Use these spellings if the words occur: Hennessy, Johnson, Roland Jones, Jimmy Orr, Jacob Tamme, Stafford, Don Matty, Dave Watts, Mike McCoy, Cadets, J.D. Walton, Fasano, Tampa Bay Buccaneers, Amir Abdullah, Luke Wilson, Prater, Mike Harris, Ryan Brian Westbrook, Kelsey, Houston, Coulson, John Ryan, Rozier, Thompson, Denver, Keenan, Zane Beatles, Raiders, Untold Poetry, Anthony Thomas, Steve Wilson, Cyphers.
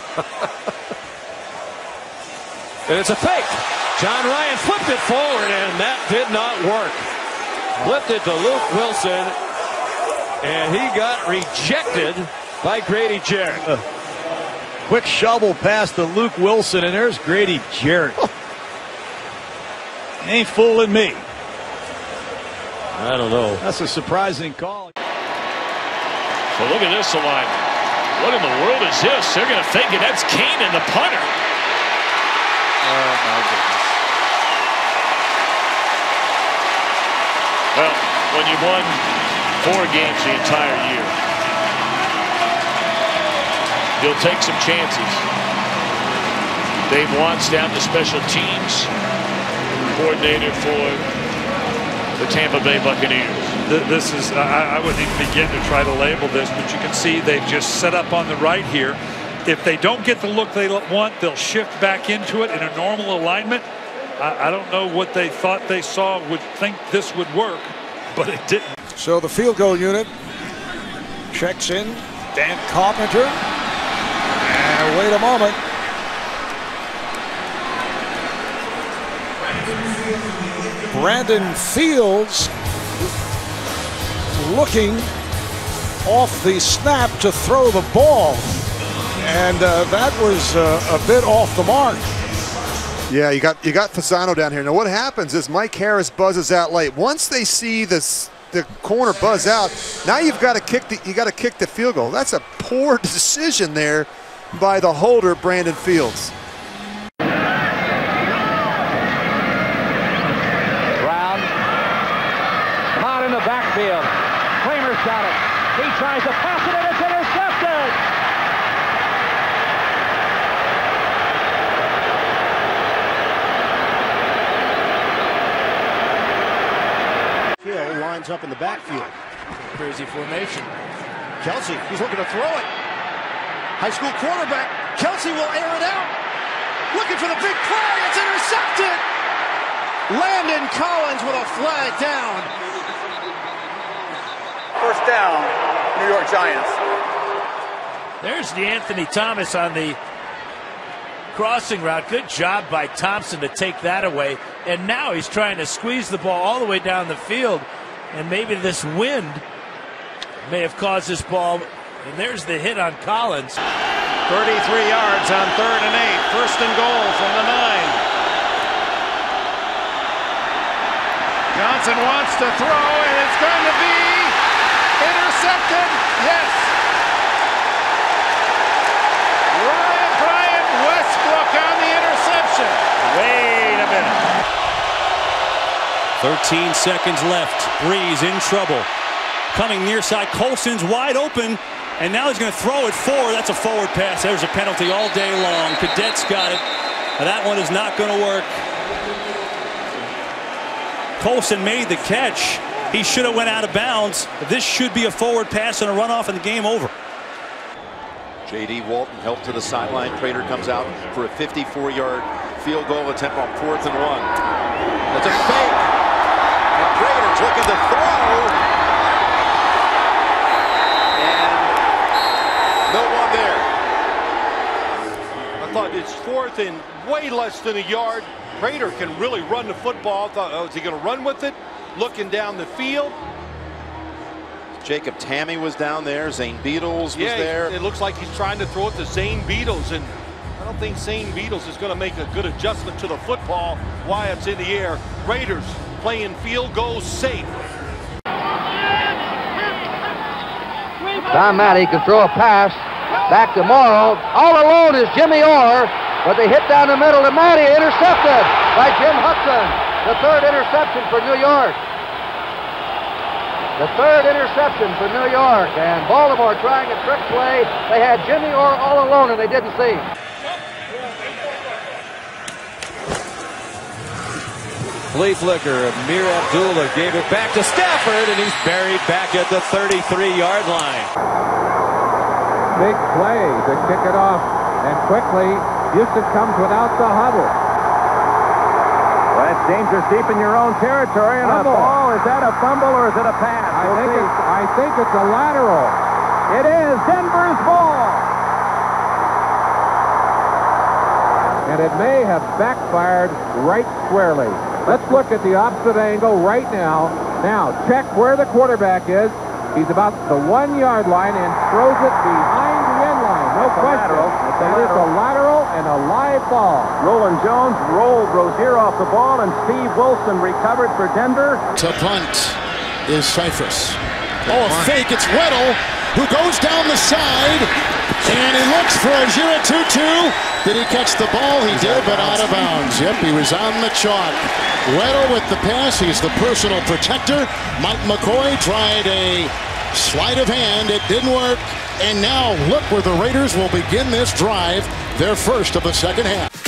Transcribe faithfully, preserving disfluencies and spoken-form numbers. And it's a fake. John Ryan flipped it forward, and that did not work. Flipped it to Luke Wilson, and he got rejected by Grady Jarrett. Uh, quick shovel pass to Luke Wilson, and there's Grady Jarrett. Ain't fooling me. I don't know. That's a surprising call. So look at this alignment. What in the world is this? They're going to think it. That's Keenan, the punter. Oh, my goodness. Well, when you won four games the entire year, you'll take some chances. Dave Watts down to special teams coordinator for the Tampa Bay Buccaneers. This is, I, I wouldn't even begin to try to label this, but you can see they've just set up on the right here. If they don't get the look they want, they'll shift back into it in a normal alignment. I, I don't know what they thought they saw would think this would work, but it didn't. So the field goal unit checks in. Dan Carpenter. And wait a moment. Brandon Fields looking off the snap to throw the ball. And uh, that was uh, a bit off the mark. Yeah, you got you got Fasano down here. Now what happens is Mike Harris buzzes out late. Once they see this the corner buzz out, now you've got to kick the you got to kick the field goal. That's a poor decision there by the holder, Brandon Fields. Brown, caught in the backfield. Kramer's got it. He tries to pass it, and it's intercepted. Lines up in the backfield. Crazy formation. Kelsey, he's looking to throw it. High school quarterback. Kelsey will air it out. Looking for the big play. It's intercepted. Landon Collins with a flag down. First down, New York Giants. There's the Anthony Thomas on the crossing route. Good job by Thompson to take that away. And now he's trying to squeeze the ball all the way down the field. And maybe this wind may have caused this ball. And there's the hit on Collins. thirty-three yards on third and eight. First and goal from the nine. Johnson wants to throw, and it's going to be intercepted. Yes. Ryan Brian Westbrook on the interception. Wait a minute. thirteen seconds left. Breeze in trouble. Coming near side. Coulson's wide open. And now he's going to throw it forward. That's a forward pass. There's a penalty all day long. Cadets got it. And that one is not going to work. Coulson made the catch. He should have went out of bounds. This should be a forward pass and a runoff and the game over. J D. Walton helped to the sideline. Prater comes out for a fifty-four yard field goal attempt on fourth and one. That's a fake. Prater's looking to throw, and no one there. I thought it's fourth and way less than a yard. Prater can really run the football. I thought, oh, is he going to run with it? Looking down the field. Jacob Tamme was down there. Zane Beatles was yeah, there. It looks like he's trying to throw it to Zane Beatles, and I don't think Zane Beatles is going to make a good adjustment to the football while it's in the air. Raiders playing field goal safe. Don Matty can throw a pass back to Morrow. All alone is Jimmy Orr, but they hit down the middle to Matty. Intercepted by Jim Hudson. The third interception for New York. The third interception for New York. And Baltimore trying a trick play. They had Jimmy Orr all alone, and they didn't see. Flea flicker. Amir Abdullah gave it back to Stafford, and he's buried back at the thirty-three yard line. Big play to kick it off, and quickly Houston comes without the huddle. Well, that's dangerous deep in your own territory, and fumble. A ball. Is that a fumble or is it a pass? I think it's, I think it's a lateral. It is Denver's ball. and it may have backfired right squarely. Let's look at the opposite angle right now. Now, check where the quarterback is. He's about the one-yard line and throws it behind the end line. No it's question. Lateral. It's a, lateral. a lateral and a live ball. Roland Jones rolled Rozier off the ball, and Steve Wilson recovered for Denver. To punt is Cyphers. Oh, a fake. It's Weddle, who goes down the side, and he looks for a zero two two. Did he catch the ball? He did, but out of bounds. Yep, he was on the chalk. Weddle with the pass. He's the personal protector. Mike McCoy tried a sleight of hand. It didn't work. And now look where the Raiders will begin this drive, their first of the second half.